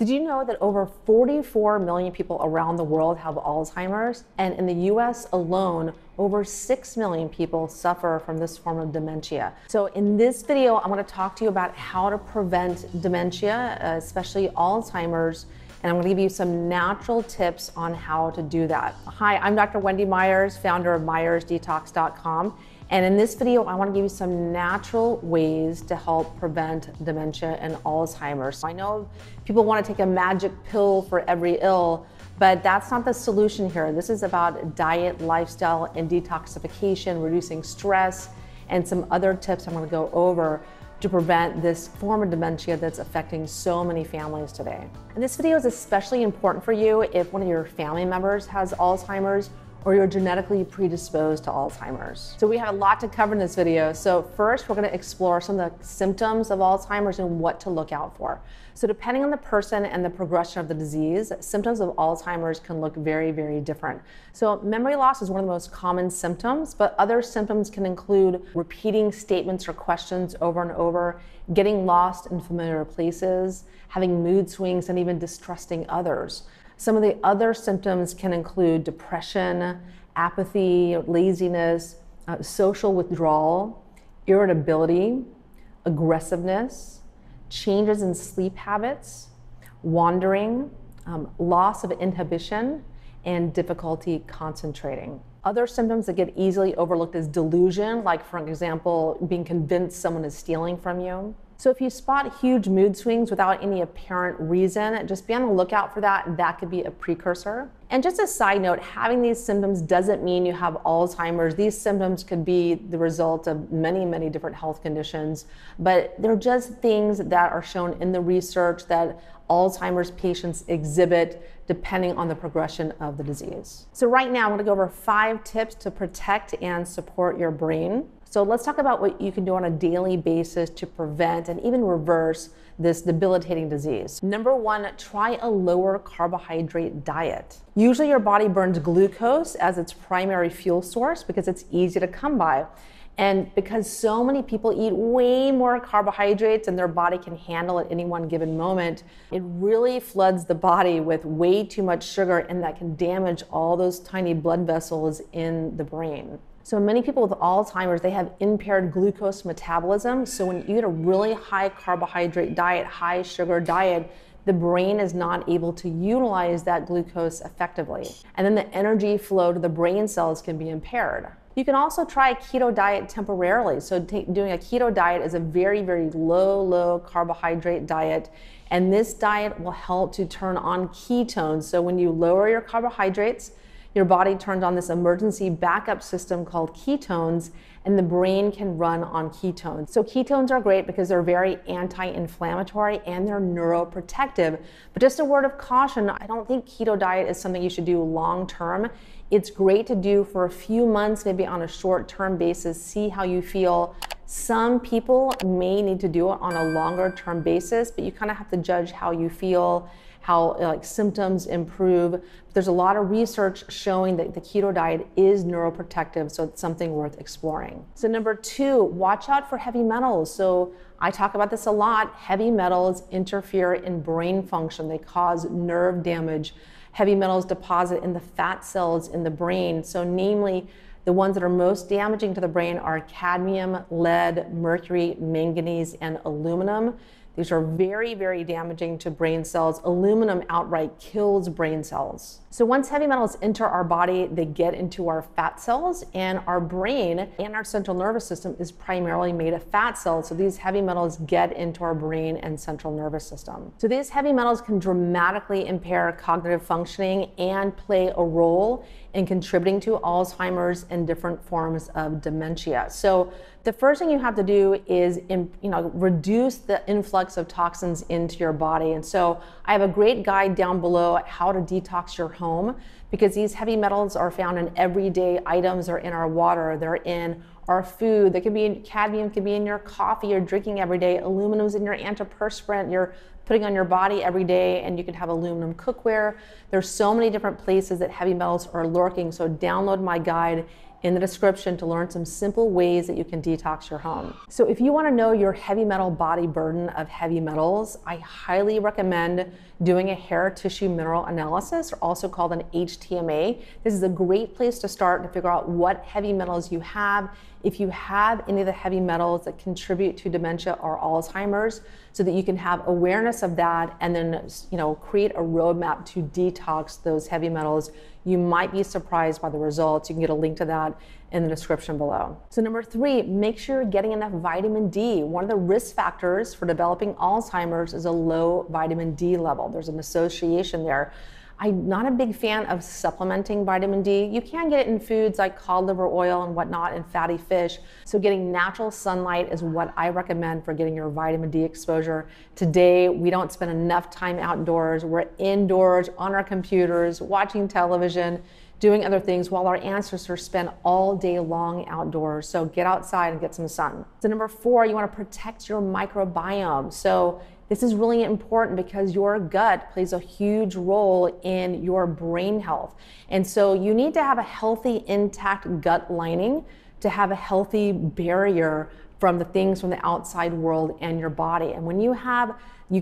Did you know that over 44 million people around the world have Alzheimer's? And in the US alone, over 6 million people suffer from this form of dementia. So in this video, I'm gonna talk to you about how to prevent dementia, especially Alzheimer's, and I'm gonna give you some natural tips on how to do that. Hi, I'm Dr. Wendy Myers, founder of MyersDetox.com. And in this video, I wanna give you some natural ways to help prevent dementia and Alzheimer's. I know people wanna take a magic pill for every ill, but that's not the solution here. This is about diet, lifestyle, and detoxification, reducing stress, and some other tips I'm gonna go over to prevent this form of dementia that's affecting so many families today. And this video is especially important for you if one of your family members has Alzheimer's or you're genetically predisposed to Alzheimer's. So we have a lot to cover in this video. So first, we're gonna explore some of the symptoms of Alzheimer's and what to look out for. So depending on the person and the progression of the disease, symptoms of Alzheimer's can look very, very different. So memory loss is one of the most common symptoms, but other symptoms can include repeating statements or questions over and over, getting lost in familiar places, having mood swings, and even distrusting others. Some of the other symptoms can include depression, apathy, laziness, social withdrawal, irritability, aggressiveness, changes in sleep habits, wandering, loss of inhibition, and difficulty concentrating. Other symptoms that get easily overlooked is delusion, like for example, being convinced someone is stealing from you. So if you spot huge mood swings without any apparent reason, just be on the lookout for that. That could be a precursor. And just a side note, having these symptoms doesn't mean you have Alzheimer's. These symptoms could be the result of many, many different health conditions, but they're just things that are shown in the research that Alzheimer's patients exhibit depending on the progression of the disease. So right now, I'm gonna go over 5 tips to protect and support your brain. So let's talk about what you can do on a daily basis to prevent and even reverse this debilitating disease. Number one, try a lower carbohydrate diet. Usually your body burns glucose as its primary fuel source because it's easy to come by. And because so many people eat way more carbohydrates than their body can handle at any one given moment, it really floods the body with way too much sugar, and that can damage all those tiny blood vessels in the brain. So many people with Alzheimer's, they have impaired glucose metabolism. So when you eat a really high carbohydrate diet, high sugar diet, the brain is not able to utilize that glucose effectively. And then the energy flow to the brain cells can be impaired. You can also try a keto diet temporarily. So doing a keto diet is a very, very low carbohydrate diet. And this diet will help to turn on ketones. So when you lower your carbohydrates, your body turns on this emergency backup system called ketones, and the brain can run on ketones. So ketones are great because they're very anti-inflammatory and they're neuroprotective. But just a word of caution, I don't think keto diet is something you should do long-term. It's great to do for a few months, maybe on a short-term basis, see how you feel. Some people may need to do it on a longer-term basis, but you kind of have to judge how you feel, how symptoms improve. There's a lot of research showing that the keto diet is neuroprotective, so it's something worth exploring. So number two, watch out for heavy metals. So I talk about this a lot. Heavy metals interfere in brain function. They cause nerve damage. Heavy metals deposit in the fat cells in the brain. So namely, the ones that are most damaging to the brain are cadmium, lead, mercury, manganese, and aluminum. These are very, very damaging to brain cells. Aluminum outright kills brain cells. So once heavy metals enter our body, they get into our fat cells, and our brain and our central nervous system is primarily made of fat cells. So these heavy metals get into our brain and central nervous system. So these heavy metals can dramatically impair cognitive functioning and play a role in contributing to Alzheimer's and different forms of dementia. So the first thing you have to do is reduce the influx of toxins into your body. And so I have a great guide down below at how to detox your home, because these heavy metals are found in everyday items. They're in our water, they're in our food, they can be in cadmium, can be in your coffee you're drinking every day, aluminum's in your antiperspirant you're putting on your body every day, and you can have aluminum cookware. There's so many different places that heavy metals are lurking, so download my guide in the description to learn some simple ways that you can detox your home. So if you want to know your heavy metal body burden of heavy metals, I highly recommend doing a hair tissue mineral analysis, also called an HTMA. This is a great place to start to figure out what heavy metals you have, if you have any of the heavy metals that contribute to dementia or Alzheimer's, so that you can have awareness of that and then, you know, create a roadmap to detox those heavy metals. You might be surprised by the results. You can get a link to that in the description below. So number 3, make sure you're getting enough vitamin D. One of the risk factors for developing Alzheimer's is a low vitamin D level. There's an association there. I'm not a big fan of supplementing vitamin D. You can get it in foods like cod liver oil and whatnot and fatty fish. So getting natural sunlight is what I recommend for getting your vitamin D exposure. Today, we don't spend enough time outdoors. We're indoors on our computers, watching television, doing other things, while our ancestors spent all day long outdoors. So get outside and get some sun. So number 4, you wanna protect your microbiome. So this is really important because your gut plays a huge role in your brain health. And so you need to have a healthy, intact gut lining to have a healthy barrier from the things from the outside world and your body. And when you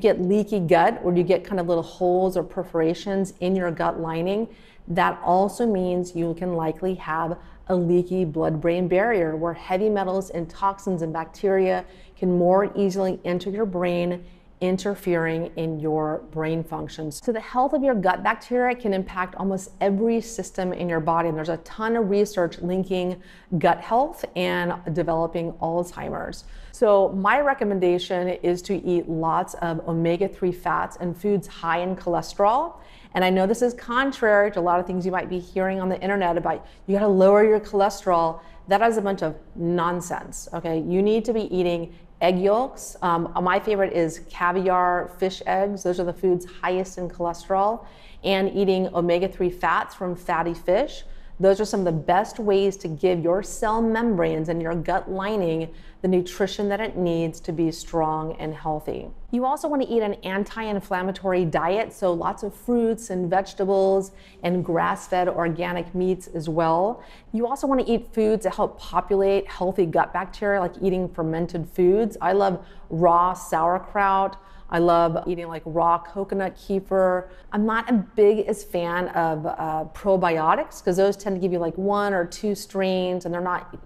get leaky gut, or you get kind of little holes or perforations in your gut lining, that also means you can likely have a leaky blood-brain barrier where heavy metals and toxins and bacteria can more easily enter your brain, interfering in your brain functions. So the health of your gut bacteria can impact almost every system in your body. And there's a ton of research linking gut health and developing Alzheimer's. So my recommendation is to eat lots of omega-3 fats and foods high in cholesterol. And I know this is contrary to a lot of things you might be hearing on the internet about, you gotta lower your cholesterol. That is a bunch of nonsense, okay? You need to be eating egg yolks. My favorite is caviar, fish eggs. Those are the foods highest in cholesterol. And eating omega-3 fats from fatty fish. Those are some of the best ways to give your cell membranes and your gut lining the nutrition that it needs to be strong and healthy. You also want to eat an anti-inflammatory diet, so lots of fruits and vegetables and grass-fed organic meats as well. You also want to eat foods that help populate healthy gut bacteria, like eating fermented foods. I love raw sauerkraut. I love eating like raw coconut kefir. I'm not a biggest fan of probiotics, because those tend to give you like 1 or 2 strains, and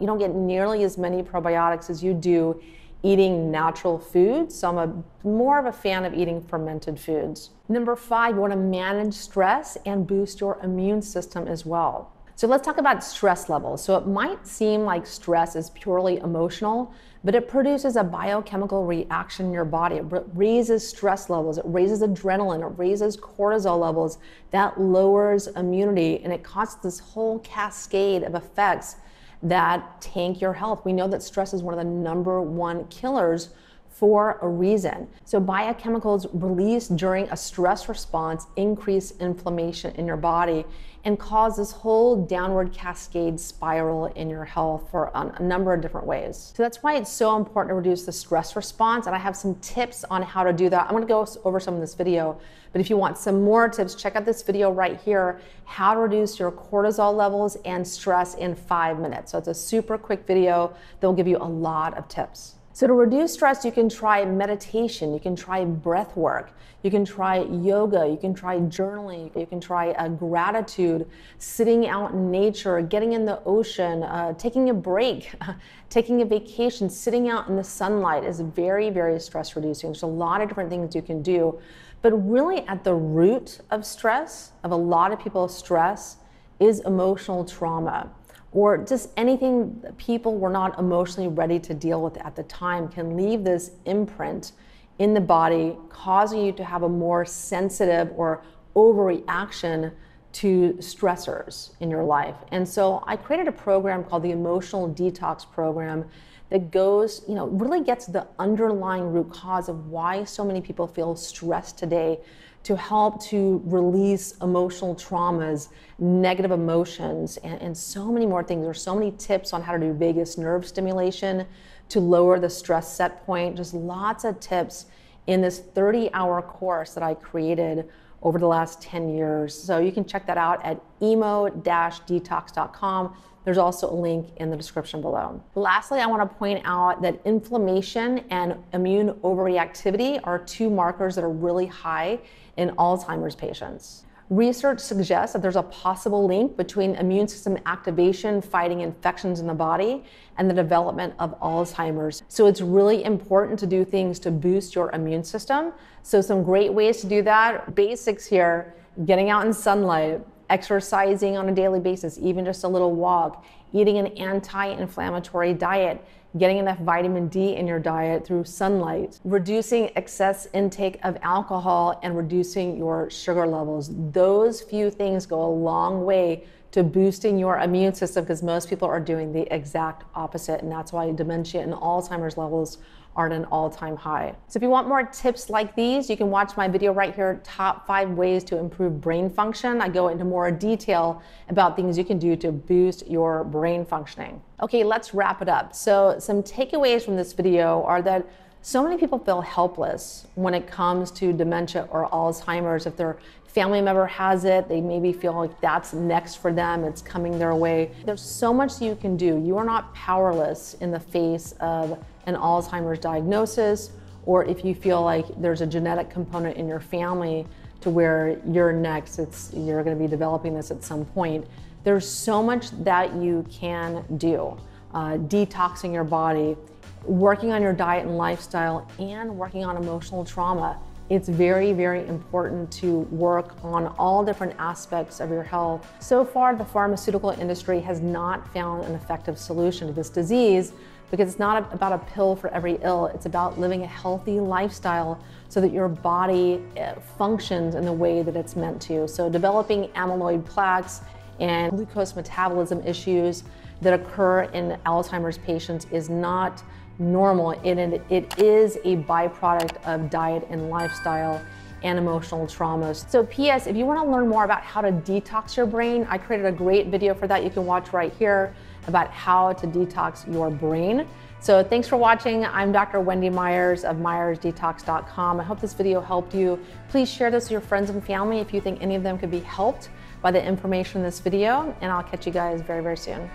you don't get nearly as many probiotics as you do eating natural foods. So I'm more of a fan of eating fermented foods. Number 5, you wanna manage stress and boost your immune system as well. So let's talk about stress levels. So it might seem like stress is purely emotional, but it produces a biochemical reaction in your body. It raises stress levels, it raises adrenaline, it raises cortisol levels, that lowers immunity, and it causes this whole cascade of effects that tank your health. We know that stress is one of the number 1 killers for a reason. So biochemicals released during a stress response increase inflammation in your body and cause this whole downward cascade spiral in your health for a number of different ways. So that's why it's so important to reduce the stress response, and I have some tips on how to do that. I'm gonna go over some in this video, but if you want some more tips, check out this video right here, how to reduce your cortisol levels and stress in 5 minutes. So it's a super quick video that will give you a lot of tips. So to reduce stress, you can try meditation, you can try breath work, you can try yoga, you can try journaling, you can try gratitude, sitting out in nature, getting in the ocean, taking a break, taking a vacation, sitting out in the sunlight is very, very stress reducing. There's a lot of different things you can do, but really at the root of stress, of a lot of people's stress, is emotional trauma. Or just anything that people were not emotionally ready to deal with at the time can leave this imprint in the body, causing you to have a more sensitive or overreaction to stressors in your life. And so I created a program called the Emotional Detox Program that goes, you know, really gets the underlying root cause of why so many people feel stressed today, to help to release emotional traumas, negative emotions, and so many more things. There's so many tips on how to do vagus nerve stimulation to lower the stress set point. Just lots of tips in this 30-hour course that I created over the last 10 years. So you can check that out at emo-detox.com. There's also a link in the description below. Lastly, I want to point out that inflammation and immune overreactivity are two markers that are really high in Alzheimer's patients. Research suggests that there's a possible link between immune system activation, fighting infections in the body, and the development of Alzheimer's. So it's really important to do things to boost your immune system. So some great ways to do that, basics here, getting out in sunlight, exercising on a daily basis, even just a little walk, eating an anti-inflammatory diet, getting enough vitamin D in your diet through sunlight, reducing excess intake of alcohol, and reducing your sugar levels. Those few things go a long way to boosting your immune system, because most people are doing the exact opposite, and that's why dementia and Alzheimer's levels are at an all-time high. So if you want more tips like these, you can watch my video right here, Top 5 Ways to Improve Brain Function. I go into more detail about things you can do to boost your brain functioning. Okay, let's wrap it up. So some takeaways from this video are that so many people feel helpless when it comes to dementia or Alzheimer's. If their family member has it, they maybe feel like that's next for them, it's coming their way. There's so much you can do. You are not powerless in the face of an Alzheimer's diagnosis, or if you feel like there's a genetic component in your family to where you're next, you're gonna be developing this at some point. There's so much that you can do. Detoxing your body, working on your diet and lifestyle, and working on emotional trauma. It's very, very important to work on all different aspects of your health. So far, the pharmaceutical industry has not found an effective solution to this disease, because it's not about a pill for every ill. It's about living a healthy lifestyle so that your body functions in the way that it's meant to. So developing amyloid plaques and glucose metabolism issues that occur in Alzheimer's patients is not normal, and it is a byproduct of diet and lifestyle and emotional traumas. So P.S. if you want to learn more about how to detox your brain, I created a great video for that you can watch right here about how to detox your brain. So thanks for watching. I'm Dr. Wendy Myers of MyersDetox.com. I hope this video helped you. Please share this with your friends and family if you think any of them could be helped by the information in this video, and I'll catch you guys very, very soon.